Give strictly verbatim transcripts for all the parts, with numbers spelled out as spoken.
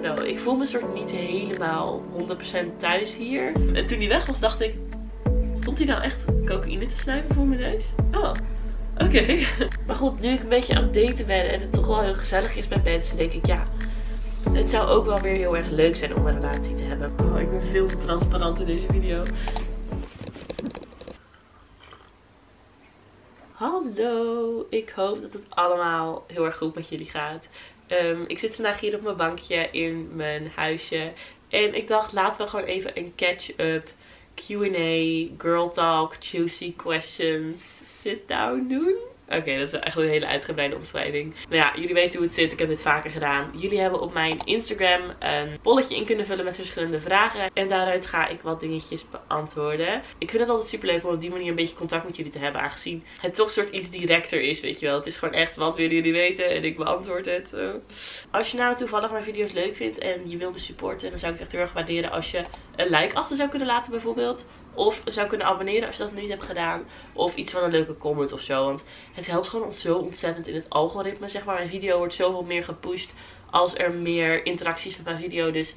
don't know. Ik voel me soort niet helemaal honderd procent thuis hier. En toen hij weg was dacht ik, stond hij nou echt cocaïne te snuiven voor mijn neus? Oh, oké. Okay. Maar goed, nu ik een beetje aan het daten ben en het toch wel heel gezellig is met mensen, denk ik ja, het zou ook wel weer heel erg leuk zijn om een relatie te hebben. Oh, ik ben veel te transparant in deze video. Hallo, ik hoop dat het allemaal heel erg goed met jullie gaat. Um, ik zit vandaag hier op mijn bankje in mijn huisje. En ik dacht, laten we gewoon even een catch-up, Q en A, girl talk, juicy questions, sit-down doen. Oké, okay, dat is eigenlijk een hele uitgebreide omschrijving. Maar ja, jullie weten hoe het zit. Ik heb dit vaker gedaan. Jullie hebben op mijn Instagram een polletje in kunnen vullen met verschillende vragen. En daaruit ga ik wat dingetjes beantwoorden. Ik vind het altijd super leuk om op die manier een beetje contact met jullie te hebben. Aangezien het toch soort iets directer is, weet je wel. Het is gewoon echt, wat willen jullie weten? En ik beantwoord het. Als je nou toevallig mijn video's leuk vindt en je wilt me supporten, dan zou ik het echt heel erg waarderen als je een like achter zou kunnen laten bijvoorbeeld. Of zou kunnen abonneren als je dat nog niet hebt gedaan. Of iets van een leuke comment of zo. Want het helpt gewoon zo ontzettend in het algoritme. Zeg maar, mijn video wordt zoveel meer gepusht als er meer interacties met mijn video. Dus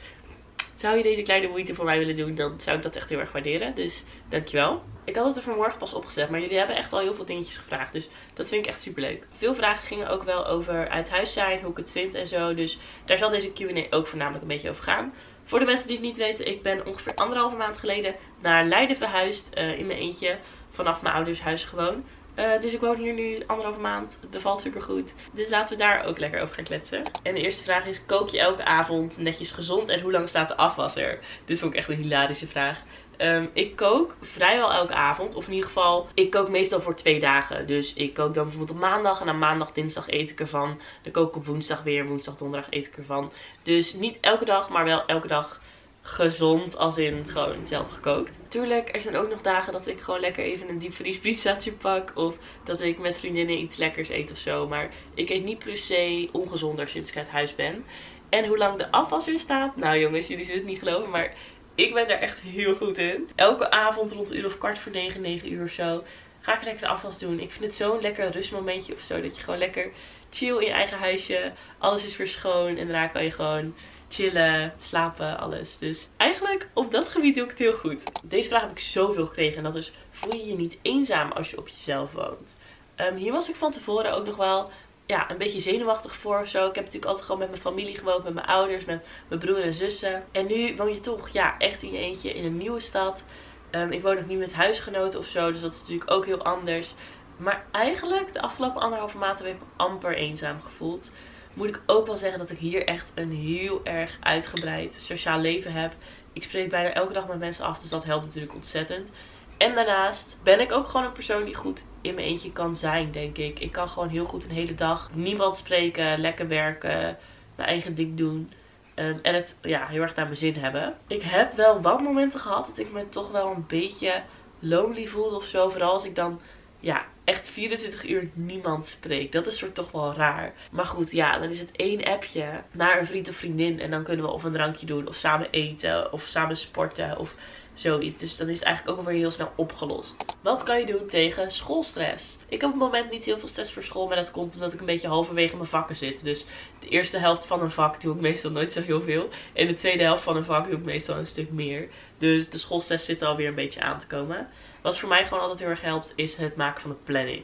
zou je deze kleine moeite voor mij willen doen, dan zou ik dat echt heel erg waarderen. Dus dankjewel. Ik had het er vanmorgen pas opgezet, maar jullie hebben echt al heel veel dingetjes gevraagd. Dus dat vind ik echt super leuk. Veel vragen gingen ook wel over uit huis zijn, hoe ik het vind en zo. Dus daar zal deze Q en A ook voornamelijk een beetje over gaan. Voor de mensen die het niet weten, ik ben ongeveer anderhalve maand geleden naar Leiden verhuisd. Uh, in mijn eentje, vanaf mijn ouders huis gewoon. Uh, dus ik woon hier nu anderhalve maand. Het bevalt super goed. Dus laten we daar ook lekker over gaan kletsen. En de eerste vraag is, kook je elke avond netjes gezond en hoe lang staat de afwasser? Dit vond ik echt een hilarische vraag. Um, ik kook vrijwel elke avond. Of in ieder geval, ik kook meestal voor twee dagen. Dus ik kook dan bijvoorbeeld op maandag. En dan maandag, dinsdag eet ik ervan. Dan kook ik op woensdag weer. Woensdag, donderdag eet ik ervan. Dus niet elke dag, maar wel elke dag gezond. Als in gewoon zelf gekookt. Tuurlijk, er zijn ook nog dagen dat ik gewoon lekker even een diepvriespizzaatje pak. Of dat ik met vriendinnen iets lekkers eet of zo. Maar ik eet niet per se ongezonder sinds ik uit huis ben. En hoe lang de afwas weer staat? Nou jongens, jullie zullen het niet geloven, maar ik ben daar echt heel goed in. Elke avond rond een uur of kwart voor negen, negen uur of zo, ga ik lekker de afwas doen. Ik vind het zo'n lekker rustmomentje of zo. Dat je gewoon lekker chill in je eigen huisje. Alles is weer schoon en daarna kan je gewoon chillen, slapen, alles. Dus eigenlijk op dat gebied doe ik het heel goed. Deze vraag heb ik zoveel gekregen. En dat is, voel je je niet eenzaam als je op jezelf woont? Um, hier was ik van tevoren ook nog wel ja, een beetje zenuwachtig voor zo. Ik heb natuurlijk altijd gewoon met mijn familie gewoond, met mijn ouders, met mijn broer en zussen. En nu woon je toch ja, echt in je eentje in een nieuwe stad. Um, ik woon ook niet met huisgenoten of zo, dus dat is natuurlijk ook heel anders. Maar eigenlijk de afgelopen anderhalve maand heb ik me amper eenzaam gevoeld. Moet ik ook wel zeggen dat ik hier echt een heel erg uitgebreid sociaal leven heb. Ik spreek bijna elke dag met mensen af, dus dat helpt natuurlijk ontzettend. En daarnaast ben ik ook gewoon een persoon die goed in mijn eentje kan zijn, denk ik. Ik kan gewoon heel goed een hele dag niemand spreken, lekker werken, mijn eigen ding doen. Um, en het ja, heel erg naar mijn zin hebben. Ik heb wel wat momenten gehad dat ik me toch wel een beetje lonely voelde of zo. Vooral als ik dan ja, echt vierentwintig uur niemand spreek. Dat is soort toch wel raar. Maar goed, ja, dan is het één appje naar een vriend of vriendin. En dan kunnen we of een drankje doen, of samen eten, of samen sporten, of zoiets. Dus dan is het eigenlijk ook weer heel snel opgelost. Wat kan je doen tegen schoolstress? Ik heb op het moment niet heel veel stress voor school. Maar dat komt omdat ik een beetje halverwege mijn vakken zit. Dus de eerste helft van een vak doe ik meestal nooit zo heel veel. En de tweede helft van een vak doe ik meestal een stuk meer. Dus de schoolstress zit er alweer een beetje aan te komen. Wat voor mij gewoon altijd heel erg helpt is het maken van een planning.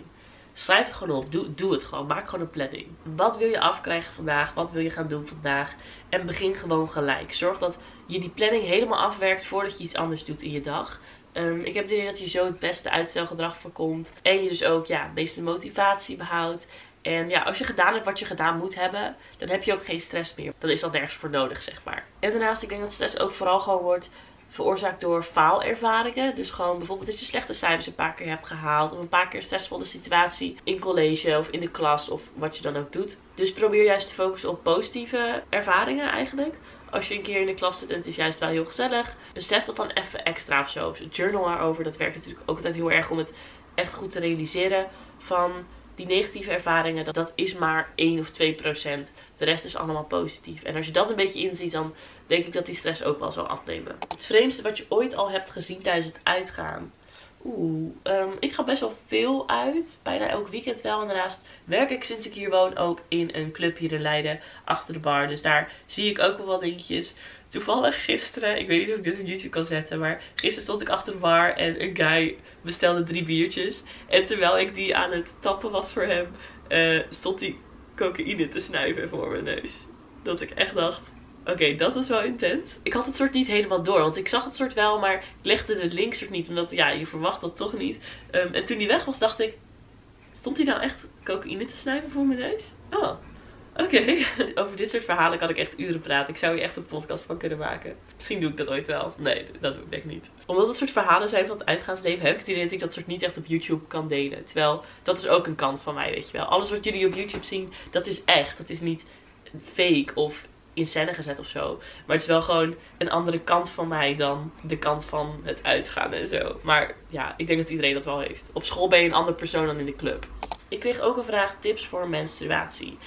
Schrijf het gewoon op. Doe, doe het gewoon. Maak gewoon een planning. Wat wil je afkrijgen vandaag? Wat wil je gaan doen vandaag? En begin gewoon gelijk. Zorg dat je die planning helemaal afwerkt voordat je iets anders doet in je dag. Um, ik heb het idee dat je zo het beste uitstelgedrag voorkomt. En je dus ook ja, de meeste motivatie behoudt. En ja, als je gedaan hebt wat je gedaan moet hebben, dan heb je ook geen stress meer. Dan is dat nergens voor nodig, zeg maar. En daarnaast, ik denk dat stress ook vooral gewoon wordt veroorzaakt door faalervaringen. Dus gewoon bijvoorbeeld dat je slechte cijfers een paar keer hebt gehaald. Of een paar keer een stressvolle situatie in college of in de klas of wat je dan ook doet. Dus probeer juist te focussen op positieve ervaringen eigenlijk. Als je een keer in de klas zit en het is juist wel heel gezellig, besef dat dan even extra of zo. Journal daarover, dat werkt natuurlijk ook altijd heel erg om het echt goed te realiseren van die negatieve ervaringen. Dat, dat is maar één of twee procent. De rest is allemaal positief. En als je dat een beetje inziet, dan denk ik dat die stress ook wel zal afnemen. Het vreemdste wat je ooit al hebt gezien tijdens het uitgaan. Oeh, um, ik ga best wel veel uit. Bijna elk weekend wel. En daarnaast werk ik sinds ik hier woon ook in een club hier in Leiden. Achter de bar. Dus daar zie ik ook wel wat dingetjes. Toevallig gisteren, ik weet niet of ik dit op YouTube kan zetten, maar gisteren stond ik achter de bar en een guy bestelde drie biertjes. En terwijl ik die aan het tappen was voor hem, uh, stond hij cocaïne te snuiven voor mijn neus. Dat ik echt dacht, oké, okay, dat is wel intens. Ik had het soort niet helemaal door, want ik zag het soort wel, maar ik legde het link soort niet, omdat ja, je verwacht dat toch niet. Um, en toen hij weg was, dacht ik, stond hij nou echt cocaïne te snuiven voor mijn neus? Oh. Oké, okay. Over dit soort verhalen kan ik echt uren praten. Ik zou hier echt een podcast van kunnen maken. Misschien doe ik dat ooit wel. Nee, dat doe ik denk ik niet. Omdat het soort verhalen zijn van het uitgaansleven, heb ik het idee dat ik dat soort niet echt op YouTube kan delen. Terwijl, dat is ook een kant van mij, weet je wel. Alles wat jullie op YouTube zien, dat is echt. Dat is niet fake of in scène gezet of zo. Maar het is wel gewoon een andere kant van mij dan de kant van het uitgaan en zo. Maar ja, ik denk dat iedereen dat wel heeft. Op school ben je een ander persoon dan in de club. Ik kreeg ook een vraag, tips voor menstruatie.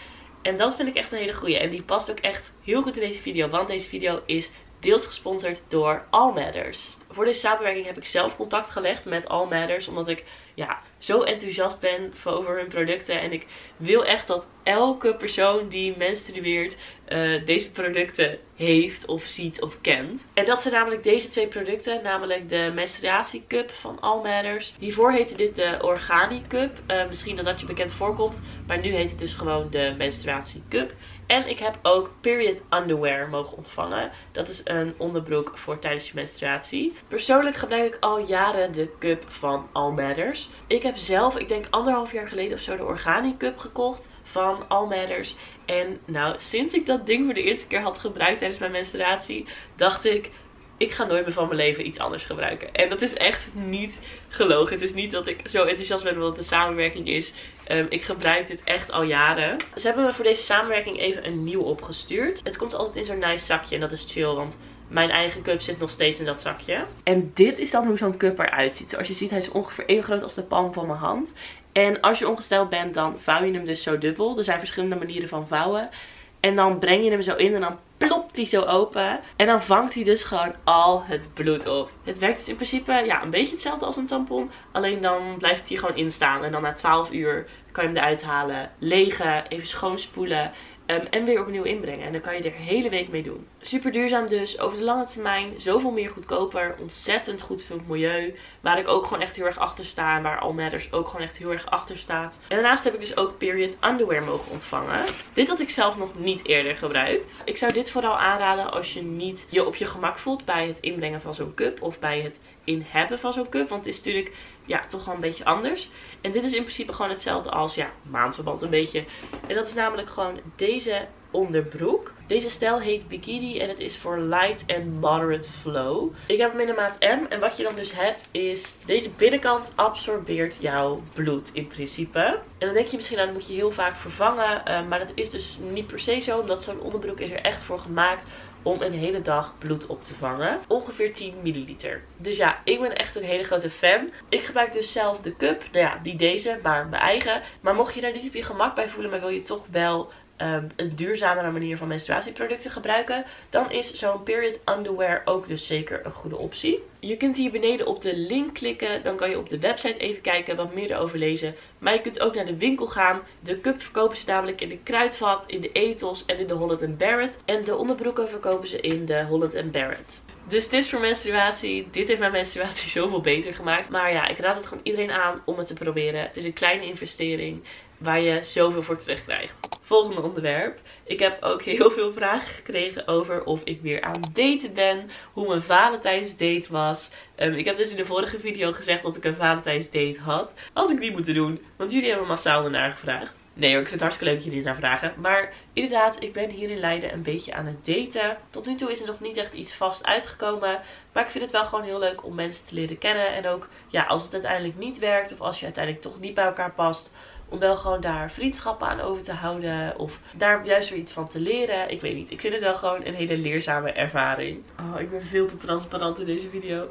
En dat vind ik echt een hele goeie. En die past ook echt heel goed in deze video. Want deze video is deels gesponsord door All Matters. Voor deze samenwerking heb ik zelf contact gelegd met All Matters. Omdat ik ja, zo enthousiast ben over hun producten. En ik wil echt dat elke persoon die menstrueert uh, deze producten heeft of ziet of kent. En dat zijn namelijk deze twee producten. Namelijk de menstruatiecup van All Matters. Hiervoor heette dit de Organic Cup. Uh, misschien dat dat je bekend voorkomt. Maar nu heet het dus gewoon de menstruatiecup. En ik heb ook period underwear mogen ontvangen. Dat is een onderbroek voor tijdens je menstruatie. Persoonlijk gebruik ik al jaren de cup van All Matters. Ik heb zelf, ik denk anderhalf jaar geleden of zo, de Organic Cup gekocht van All Matters. En nou, sinds ik dat ding voor de eerste keer had gebruikt tijdens mijn menstruatie, dacht ik, ik ga nooit meer van mijn leven iets anders gebruiken. En dat is echt niet gelogen. Het is niet dat ik zo enthousiast ben omdat het een samenwerking is. Um, ik gebruik dit echt al jaren. Ze hebben me voor deze samenwerking even een nieuw opgestuurd. Het komt altijd in zo'n nice zakje en dat is chill, want mijn eigen cup zit nog steeds in dat zakje. En dit is dan hoe zo'n cup eruit ziet. Zoals je ziet, hij is ongeveer even groot als de palm van mijn hand. En als je ongesteld bent, dan vouw je hem dus zo dubbel. Er zijn verschillende manieren van vouwen. En dan breng je hem zo in en dan plopt hij zo open. En dan vangt hij dus gewoon al het bloed op. Het werkt dus in principe ja, een beetje hetzelfde als een tampon. Alleen dan blijft hij gewoon in staan. En dan na twaalf uur kan je hem eruit halen, legen, even schoonspoelen. Um, en weer opnieuw inbrengen. En dan kan je er de hele week mee doen. Super duurzaam dus. Over de lange termijn zoveel meer goedkoper. Ontzettend goed voor het milieu. Waar ik ook gewoon echt heel erg achter sta. En waar All Matters ook gewoon echt heel erg achter staat. En daarnaast heb ik dus ook period underwear mogen ontvangen. Dit had ik zelf nog niet eerder gebruikt. Ik zou dit vooral aanraden als je niet je op je gemak voelt bij het inbrengen van zo'n cup. Of bij het in hebben van zo'n cup. Want het is natuurlijk ja, toch wel een beetje anders. En dit is in principe gewoon hetzelfde als ja, maandverband een beetje. En dat is namelijk gewoon deze onderbroek. Deze stijl heet bikini en het is voor light and moderate flow. Ik heb hem in de maat M en wat je dan dus hebt is deze binnenkant absorbeert jouw bloed in principe. En dan denk je misschien nou, dat moet je heel vaak vervangen. Uh, maar dat is dus niet per se zo, omdat zo'n onderbroek is er echt voor gemaakt om een hele dag bloed op te vangen. Ongeveer tien milliliter. Dus ja, ik ben echt een hele grote fan. Ik gebruik dus zelf de cup. Nou ja, niet deze, maar mijn eigen. Maar mocht je daar niet op je gemak bij voelen, maar wil je toch wel um, een duurzamere manier van menstruatieproducten gebruiken, dan is zo'n period underwear ook dus zeker een goede optie. Je kunt hier beneden op de link klikken. Dan kan je op de website even kijken, wat meer erover lezen. Maar je kunt ook naar de winkel gaan. De cup verkopen ze namelijk in de Kruidvat, in de Etos en in de Holland en Barrett. En de onderbroeken verkopen ze in de Holland en Barrett. Dus tips voor menstruatie. Dit heeft mijn menstruatie zoveel beter gemaakt. Maar ja, ik raad het gewoon iedereen aan om het te proberen. Het is een kleine investering waar je zoveel voor terecht krijgt. Volgende onderwerp. Ik heb ook heel veel vragen gekregen over of ik weer aan daten ben. Hoe mijn Valentijnsdate was. Um, ik heb dus in de vorige video gezegd dat ik een Valentijnsdate had. Had ik niet moeten doen, want jullie hebben massaal ernaar gevraagd. Nee hoor, ik vind het hartstikke leuk dat jullie naar vragen. Maar inderdaad, ik ben hier in Leiden een beetje aan het daten. Tot nu toe is er nog niet echt iets vast uitgekomen. Maar ik vind het wel gewoon heel leuk om mensen te leren kennen. En ook ja, als het uiteindelijk niet werkt of als je uiteindelijk toch niet bij elkaar past, om wel gewoon daar vriendschappen aan over te houden. Of daar juist weer iets van te leren. Ik weet niet. Ik vind het wel gewoon een hele leerzame ervaring. Oh, ik ben veel te transparant in deze video.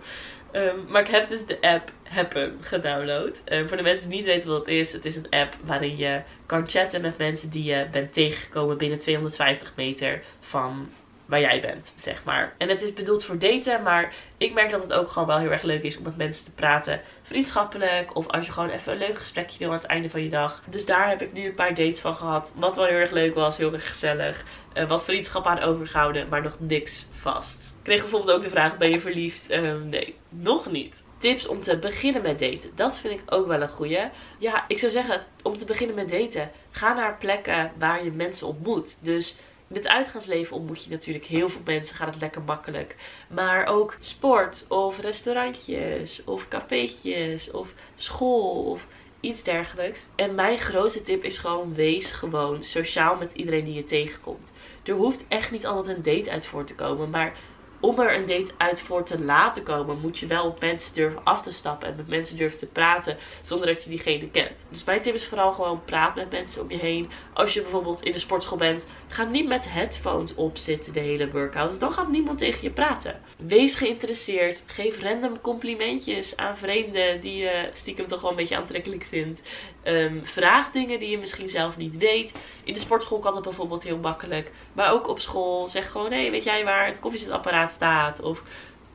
Um, maar ik heb dus de app Happn gedownload. Um, voor de mensen die niet weten wat het is. Het is een app waarin je kan chatten met mensen die je bent tegengekomen binnen tweehonderdvijftig meter van waar jij bent, zeg maar. En het is bedoeld voor daten, maar ik merk dat het ook gewoon wel heel erg leuk is om met mensen te praten. Vriendschappelijk, of als je gewoon even een leuk gesprekje wil aan het einde van je dag. Dus daar heb ik nu een paar dates van gehad, wat wel heel erg leuk was, heel erg gezellig. Uh, wat vriendschap aan overgehouden, maar nog niks vast. Ik kreeg bijvoorbeeld ook de vraag, ben je verliefd? Uh, nee, nog niet. Tips om te beginnen met daten. Dat vind ik ook wel een goeie. Ja, ik zou zeggen, om te beginnen met daten, ga naar plekken waar je mensen ontmoet. Dus in het uitgaansleven ontmoet je natuurlijk heel veel mensen. Gaat het lekker makkelijk. Maar ook sport of restaurantjes of cafeetjes of school of iets dergelijks. En mijn grootste tip is gewoon, wees gewoon sociaal met iedereen die je tegenkomt. Er hoeft echt niet altijd een date uit voor te komen, maar om er een date uit voor te laten komen, moet je wel op mensen durven af te stappen en met mensen durven te praten zonder dat je diegene kent. Dus mijn tip is vooral gewoon, praat met mensen om je heen. Als je bijvoorbeeld in de sportschool bent, ga niet met headphones op zitten de hele workout. Dan gaat niemand tegen je praten. Wees geïnteresseerd. Geef random complimentjes aan vreemden die je stiekem toch wel een beetje aantrekkelijk vindt. Um, vraag dingen die je misschien zelf niet weet. In de sportschool kan dat bijvoorbeeld heel makkelijk. Maar ook op school. Zeg gewoon, hé, hey, weet jij waar het koffiezetapparaat staat? Of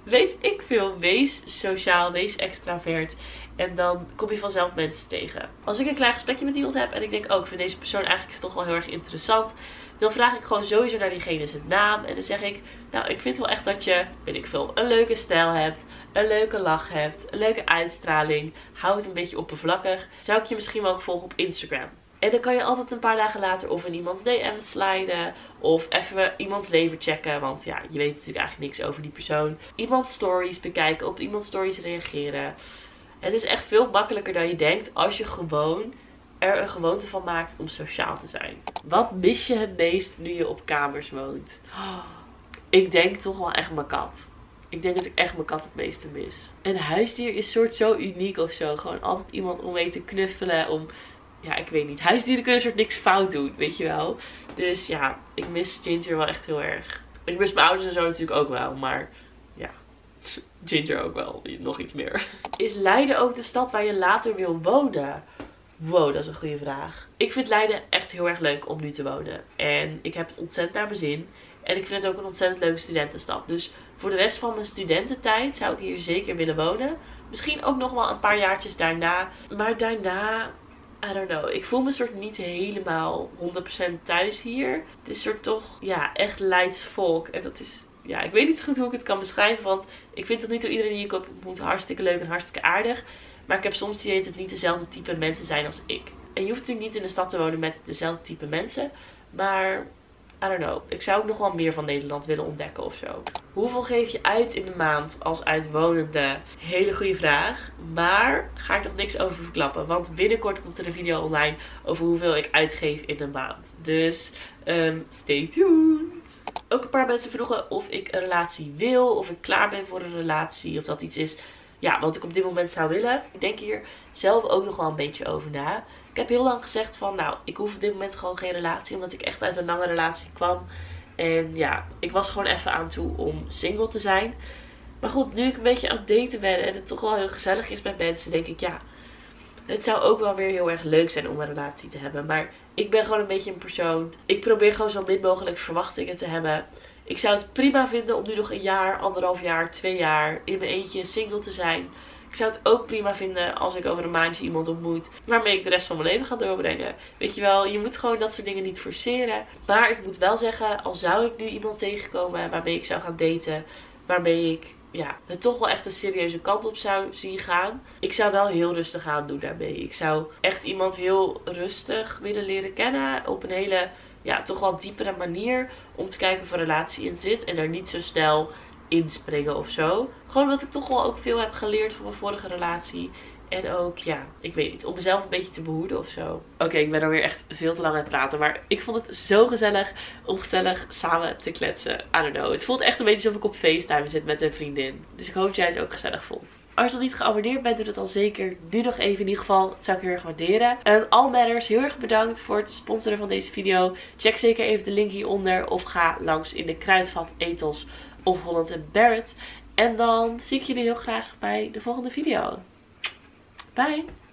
weet ik veel. Wees sociaal. Wees extravert. En dan kom je vanzelf mensen tegen. Als ik een klein gesprekje met iemand heb en ik denk, oh, ik vind deze persoon eigenlijk toch wel heel erg interessant, dan vraag ik gewoon sowieso naar diegene zijn naam. En dan zeg ik, nou, ik vind wel echt dat je, weet ik veel, een leuke stijl hebt. Een leuke lach hebt. Een leuke uitstraling. Hou het een beetje oppervlakkig. Zou ik je misschien wel volgen op Instagram? En dan kan je altijd een paar dagen later of in iemands D M sliden. Of even iemands leven checken. Want ja, je weet natuurlijk eigenlijk niks over die persoon. Iemands stories bekijken. Op iemands stories reageren. Het is echt veel makkelijker dan je denkt als je gewoon er een gewoonte van maakt om sociaal te zijn. Wat mis je het meest nu je op kamers woont? Oh, ik denk toch wel echt mijn kat. Ik denk dat ik echt mijn kat het meeste mis. Een huisdier is soort zo uniek of zo. Gewoon altijd iemand om mee te knuffelen. Om, ja, ik weet niet. Huisdieren kunnen soort niks fout doen, weet je wel. Dus ja, ik mis Ginger wel echt heel erg. Ik mis mijn ouders en zo natuurlijk ook wel, maar ja. Ginger ook wel. Nog iets meer. Is Leiden ook de stad waar je later wil wonen? Wow, dat is een goede vraag. Ik vind Leiden echt heel erg leuk om nu te wonen. En ik heb het ontzettend naar mijn zin. En ik vind het ook een ontzettend leuke studentenstad. Dus voor de rest van mijn studententijd zou ik hier zeker willen wonen. Misschien ook nog wel een paar jaartjes daarna. Maar daarna, I don't know. Ik voel me soort niet helemaal honderd procent thuis hier. Het is soort toch, ja, echt Leids volk. En dat is, ja, ik weet niet zo goed hoe ik het kan beschrijven. Want ik vind tot nu toe iedereen die ik ontmoet hartstikke leuk en hartstikke aardig. Maar ik heb soms die dat het niet dezelfde type mensen zijn als ik. En je hoeft natuurlijk niet in de stad te wonen met dezelfde type mensen. Maar, I don't know. Ik zou ook nog wel meer van Nederland willen ontdekken of zo. Hoeveel geef je uit in de maand als uitwonende? Hele goede vraag. Maar ga ik nog niks over verklappen. Want binnenkort komt er een video online over hoeveel ik uitgeef in een maand. Dus, um, stay tuned. Ook een paar mensen vroegen of ik een relatie wil. Of ik klaar ben voor een relatie. Of dat iets is, ja, wat ik op dit moment zou willen. Ik denk hier zelf ook nog wel een beetje over na. Ik heb heel lang gezegd van, nou, ik hoef op dit moment gewoon geen relatie. Omdat ik echt uit een lange relatie kwam. En ja, ik was gewoon even aan toe om single te zijn. Maar goed, nu ik een beetje aan het daten ben en het toch wel heel gezellig is met mensen, denk ik, ja, het zou ook wel weer heel erg leuk zijn om een relatie te hebben. Maar ik ben gewoon een beetje een persoon. Ik probeer gewoon zo min mogelijk verwachtingen te hebben. Ik zou het prima vinden om nu nog een jaar, anderhalf jaar, twee jaar in mijn eentje single te zijn. Ik zou het ook prima vinden als ik over een maandje iemand ontmoet waarmee ik de rest van mijn leven ga doorbrengen. Weet je wel, je moet gewoon dat soort dingen niet forceren. Maar ik moet wel zeggen, al zou ik nu iemand tegenkomen waarmee ik zou gaan daten, waarmee ik, ja, het toch wel echt een serieuze kant op zou zien gaan, ik zou wel heel rustig aan doen daarmee. Ik zou echt iemand heel rustig willen leren kennen op een hele, ja, toch wel diepere manier om te kijken of een relatie in zit en daar niet zo snel inspringen of zo. Gewoon omdat ik toch wel ook veel heb geleerd van mijn vorige relatie. En ook, ja, ik weet niet, om mezelf een beetje te behoeden of zo. Oké, okay, ik ben alweer echt veel te lang aan het praten. Maar ik vond het zo gezellig om gezellig samen te kletsen. I don't know. Het voelt echt een beetje alsof ik op FaceTime zit met een vriendin. Dus ik hoop dat jij het ook gezellig vond. Als je nog niet geabonneerd bent, doe dat dan zeker nu nog even in ieder geval. Dat zou ik heel erg waarderen. En All Matters, heel erg bedankt voor het sponsoren van deze video. Check zeker even de link hieronder of ga langs in de Kruidvat, Etos of Holland en Barrett. En dan zie ik jullie heel graag bij de volgende video. Bye!